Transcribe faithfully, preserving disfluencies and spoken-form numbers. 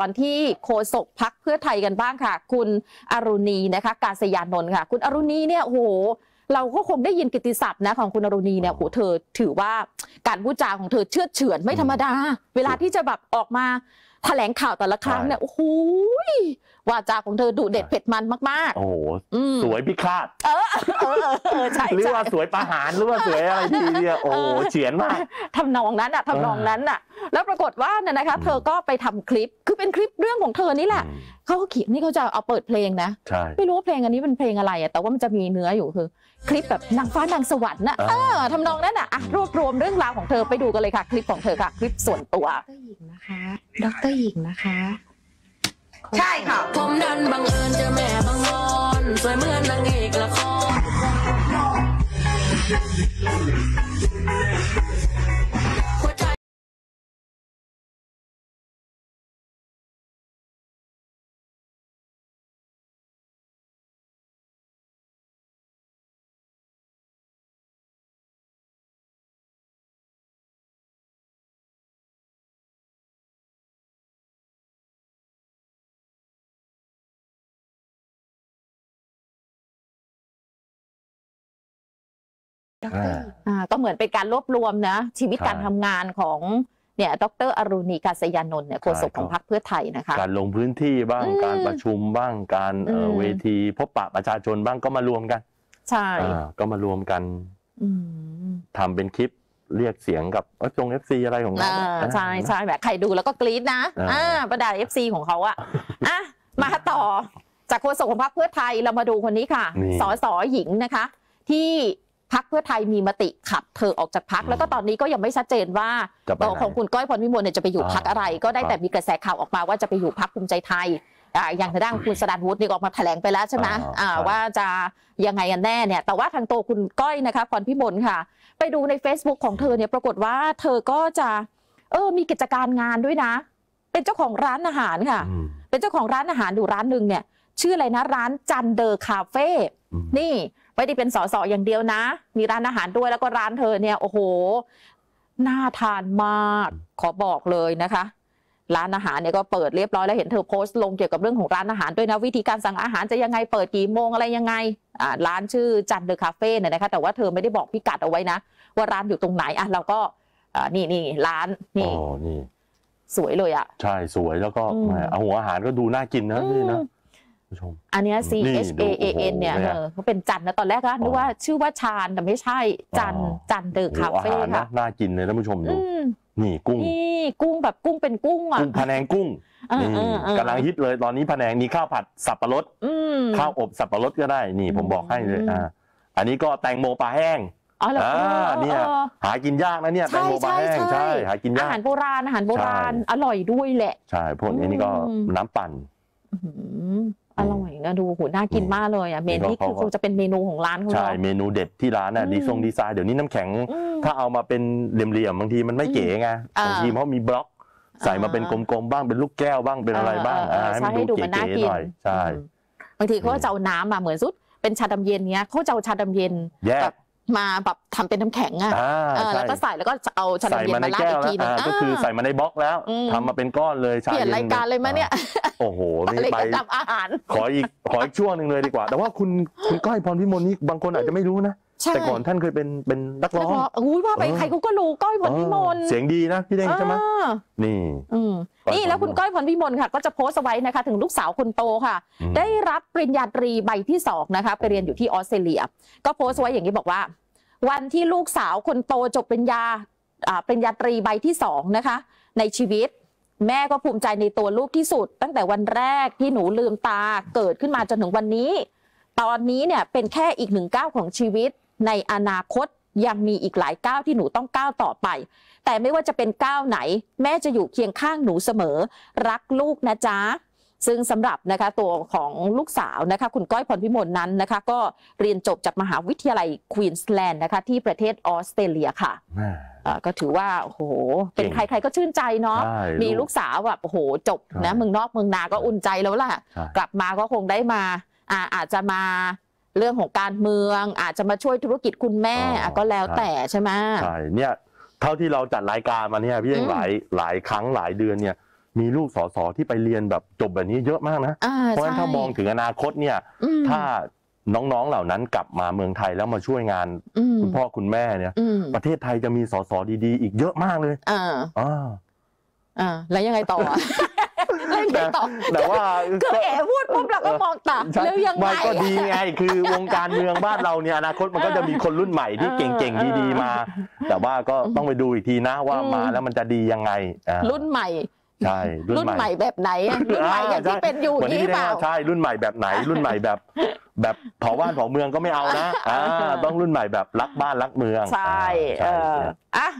กันที่โฆษกพรรคเพื่อไทยกันบ้างค่ะคุณอรุณีนะคะกาญยานนท์ค่ะคุณอรุณีเนี่ยโหเราก็คงได้ยินกิตติศัพท์นะของคุณอรุณีเนี่ยโหเธอถือว่าการพูดจาของเธอเชื่อเฉือนไม่ธรรมดาเวลาที่จะแบบออกมาแถลงข่าวแต่ละครั้งเนี่ยโอ้โหวาจาของเธอดุเด็ดเผ็ดมันมากๆโอ้โหสวยพิฆาตเออเออเออใช่หรือว่าสวยประหารหรือว่าสวยอะไรทีเนี่ยโอ้เฉือนมากทำนองนั้นอ่ะทำนองนั้นอ่ะแล้วปรากฏว่าเนี่ยนะคะเธอก็ไปทำคลิปคือเป็นคลิปเรื่องของเธอนี่แหละเขาเขียนนี่เขาจะเอาเปิดเพลงนะไม่รู้ว่าเพลงอันนี้เป็นเพลงอะไรอ่ะแต่ว่ามันจะมีเนื้ออยู่คือคลิปแบบนางฟ้านางสวรรค์น่ะเออทำนองนั้นอ่ะรวบรวมเรื่องราวของเธอไปดูกันเลยค่ะคลิปของเธอค่ะคลิปส่วนตัวดร.หญิงนะคะดร.หญิงนะคะใช่ค่ะผมดันบังเอิญเจอแม่บังวอนสวยเหมือนนางเอกละครก็เหมือนเป็นการรวบรวมนะชีวิตการทำงานของเนี่ยดร.อรุณีกาญยานนท์เนี่ยโฆษกของพรรคเพื่อไทยนะคะการลงพื้นที่บ้างการประชุมบ้างการเวทีพบปะประชาชนบ้างก็มารวมกันใช่ก็มารวมกันทำเป็นคลิปเรียกเสียงกับจง เอฟ ซี อะไรของเราใช่ใช่แบบใครดูแล้วก็กรี๊ดนะประดา เอฟ ซี ของเขาอะอ่ะมาต่อจากโฆษกของพรรคเพื่อไทยเรามาดูคนนี้ค่ะสส.หญิงนะคะที่พรรคเพื่อไทยมีมติขับเธอออกจากพรรคแล้วก็ตอนนี้ก็ยังไม่ชัดเจนว่าตัวของคุณก้อยพรวิมลเนี่ยจะไปอยู่พรรคอะไรก็ได้แต่มีกระแสข่าวออกมาว่าจะไปอยู่พรรคภูมิใจไทยอย่างทางด้านคุณสดาวุฒินี่ออกมาแถลงไปแล้วใช่ไหมว่าจะยังไงกันแน่เนี่ยแต่ว่าทางตัวคุณก้อยนะคะพรวิมลค่ะไปดูใน Facebook ของเธอเนี่ยปรากฏว่าเธอก็จะเออมีกิจการงานด้วยนะเป็นเจ้าของร้านอาหารค่ะเป็นเจ้าของร้านอาหารอยู่ร้านหนึ่งเนี่ยชื่ออะไรนะร้านจันเดอร์คาเฟ่นี่ไม่ได้เป็นสสอย่างเดียวนะมีร้านอาหารด้วยแล้วก็ร้านเธอเนี่ยโอ้โหน่าทานมากขอบอกเลยนะคะร้านอาหารเนี่ยก็เปิดเรียบร้อยแล้วเห็นเธอโพสต์ลงเกี่ยวกับเรื่องของร้านอาหารด้วยนะวิธีการสั่งอาหารจะยังไงเปิดกี่โมงอะไรยังไงอ่าร้านชื่อจันเดอร์คาเฟ่เนี่ยนะคะแต่ว่าเธอไม่ได้บอกพิกัดเอาไว้นะว่าร้านอยู่ตรงไหนอ่ะเราก็อ่านี่นี่ร้านนี่สวยเลยอ่ะใช่สวยแล้วก็เอาหัวอาหารก็ดูน่ากินนะนี่นะอันนี้ C H A A N เนี่ยเขาเป็นจันนะตอนแรกก็นึกว่าชื่อว่าชาญแต่ไม่ใช่จันจันเดอร์คาเฟ่ค่ะน่ากินเลยท่านผู้ชมดูนี่กุ้งนี่กุ้งแบบกุ้งเป็นกุ้งอ่ะพะแนงกุ้งนี่กำลังฮิตเลยตอนนี้พะแนงมีข้าวผัดสับปะรดข้าวอบสับปะรดก็ได้นี่ผมบอกให้เลยอ่าอันนี้ก็แตงโมปลาแห้งอ๋อเหรอเนี่ยหากินยากนะเนี่ยแตงโมปลาแห้งใช่หากินยากอาหารโบราณอาหารโบราณอร่อยด้วยแหละใช่พวกนี้นี่ก็น้ำปั่นอร่อยนะดูโหน่ากินมากเลยอ่ะเมนูนี่คือคงจะเป็นเมนูของร้านเขาใช่เมนูเด็ดที่ร้านน่ะดีทรงดีไซน์เดี๋ยวนี้น้ำแข็งถ้าเอามาเป็นเหลี่ยมๆบางทีมันไม่เก๋ไงบางทีเพราะมีบล็อกใส่มาเป็นกลมๆบ้างเป็นลูกแก้วบ้างเป็นอะไรบ้างให้มันดูเก๋ๆหน่อยใช่บางทีเขาจะเอาน้ำมาเหมือนสุดเป็นชาดำเย็นเนี้ยเขาจะเอาชาดำเย็นแบบมาแบบทำเป็นน้ำแข็งอ่ะแล้วก็ใส่แล้วก็เอาชาดำเย็นมาลาดอีกทีนึงก็คือใส่มาในบล็อกแล้วทำมาเป็นก้อนเลยชาเย็นเปลี่ยนรายการเลยไหมเนี่ยโอ้โหนี่ไปอาหารขออีกขออีกช่วงหนึ่งเลยดีกว่าแต่ว่าคุณคุณก้อยพรวิมลนี่บางคนอาจจะไม่รู้นะแต่ก่อนท่านเคยเป็นเป็นนักร้องอุ้ยว่าไปใครก็รู้ก้อยพรวิมลเสียงดีนะพี่เด้งใช่ไหมนี่นี่แล้วคุณก้อยพรวิมลค่ะก็จะโพสต์ไว้นะคะถึงลูกสาวคนโตค่ะได้รับปริญญาตรีใบที่สองนะคะไปเรียนอยู่ที่ออสเตรเลียก็โพสต์ไว้อย่างนี้บอกว่าวันที่ลูกสาวคนโตจบปริญญาปริญญาตรีใบที่สองนะคะในชีวิตแม่ก็ภูมิใจในตัวลูกที่สุดตั้งแต่วันแรกที่หนูลืมตาเกิดขึ้นมาจนถึงวันนี้ตอนนี้เนี่ยเป็นแค่อีกหนึ่งก้าวของชีวิตในอนาคตยังมีอีกหลายก้าวที่หนูต้องก้าวต่อไปแต่ไม่ว่าจะเป็นก้าวไหนแม่จะอยู่เคียงข้างหนูเสมอรักลูกนะจ๊ะซึ่งสำหรับนะคะตัวของลูกสาวนะคะคุณก้อยพรวิมลนั้นนะคะก็เรียนจบจากมหาวิทยาลัยควีนส์แลนด์นะคะที่ประเทศออสเตรเลียค่ะก็ถือว่าโอ้โหเป็นใครๆก็ชื่นใจเนาะมีลูกสาวแบบโอ้โหจบนะเมืองนอกเมืองนาก็อุ่นใจแล้วล่ะกลับมาก็คงได้มาอาจจะมาเรื่องของการเมืองอาจจะมาช่วยธุรกิจคุณแม่ก็แล้วแต่ใช่ไหมใช่เนี่ยเท่าที่เราจัดรายการมาเนี่ยพี่เองหลายหลายครั้งหลายเดือนเนี่ย มีลูกสสที่ไปเรียนแบบจบแบบนี้เยอะมากนะเพราะฉะนั้นถ้ามองถึงอนาคตเนี่ยถ้าน้องๆเหล่านั้นกลับมาเมืองไทยแล้วมาช่วยงานคุณพ่อคุณแม่เนี่ยประเทศไทยจะมีสสดีๆอีกเยอะมากเลยอ่าอ่าแล้วยังไงต่อแล้วยังไงต่อแต่ว่าคือเอ๋พูดปุ๊บเราก็มองตามแล้วยังไงก็ดีไงคือวงการเมืองบ้านเราเนี่ยอนาคตมันก็จะมีคนรุ่นใหม่ที่เก่งๆดีๆมาแต่ว่าก็ต้องไปดูอีกทีนะว่ามาแล้วมันจะดียังไงรุ่นใหม่ใช่รุ่นใหม่แบบไหนรุ่นใหม่อย่างที่เป็นอยู่นี่เปล่าใช่รุ่นใหม่แบบไหนรุ่นใหม่แบบแบบเผาบ้านเผาเมืองก็ไม่เอานะต้องรุ่นใหม่แบบรักบ้านรักเมืองใช่เอออ่ะ